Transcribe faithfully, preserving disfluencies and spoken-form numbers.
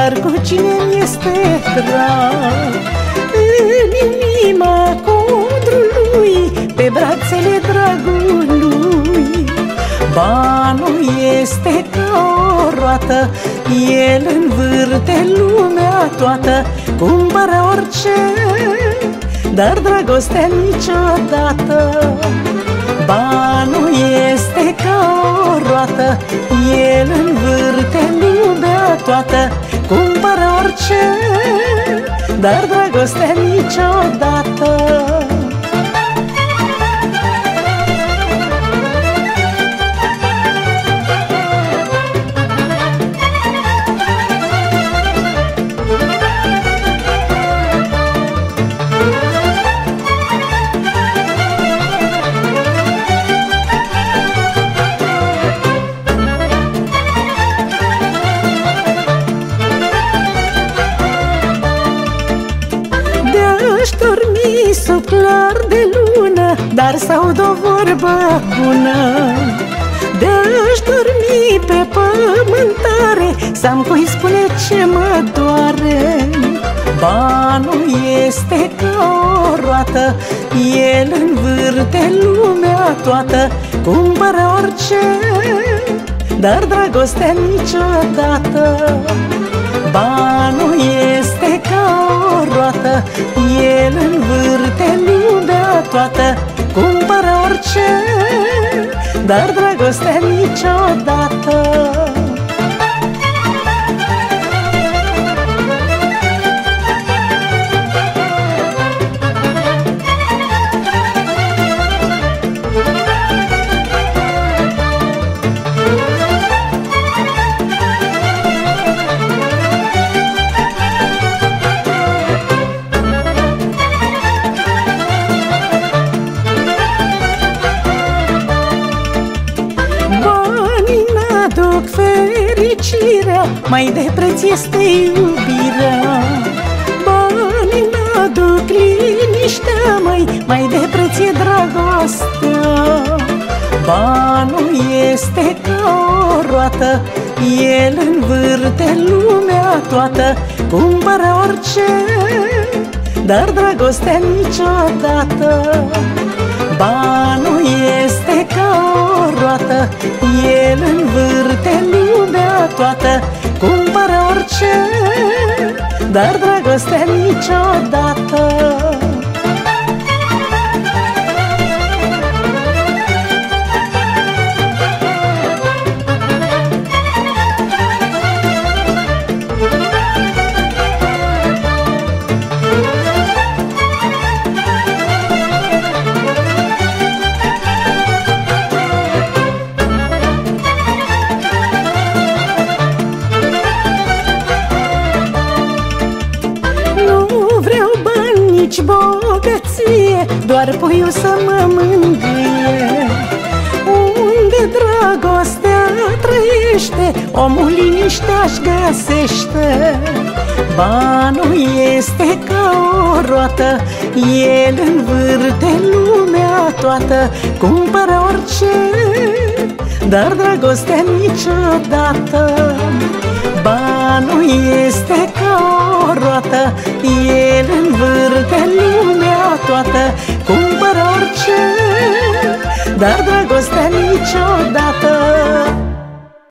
dar cu cine mi-este drag. În inima contrului, pe brațele dragului, banul este ca o roată, el învârte lumea toată. Cumpără orice, dar dragostea niciodată. Banul este ca o roată, el învârte lumea toată. Cumpără orice, dar dragostea niciodată. Sub clar de lună, dar s-aud o vorbă bună. De-aș dormi pe pământare, să-mi cui spune ce mă doare. Banul este ca o roată, el învârte lumea toată. Cumpără orice, dar dragostea niciodată. Banul este ca o roată, el învârte lumea toată. Cumpără orice, dar dragostea niciodată. Mai de preț este iubirea, banii n-aduc liniștea, mai, mai de preț e dragostea. Banul este ca o roată, el învârte lumea toată. Cumpără orice, dar dragostea niciodată. Banul este ca o roată, el învârte lumea toată. Cumpără orice, dar dragostea niciodată. Bogăție, doar puiul să mă mângâie. Unde dragostea trăiește, omul liniștea-și găsește. Banul este ca o roată, el învârte lumea toată. Cumpără orice, dar dragostea niciodată. Banul este ca o roată, el învârte lumea toată. Cumpără orice, dar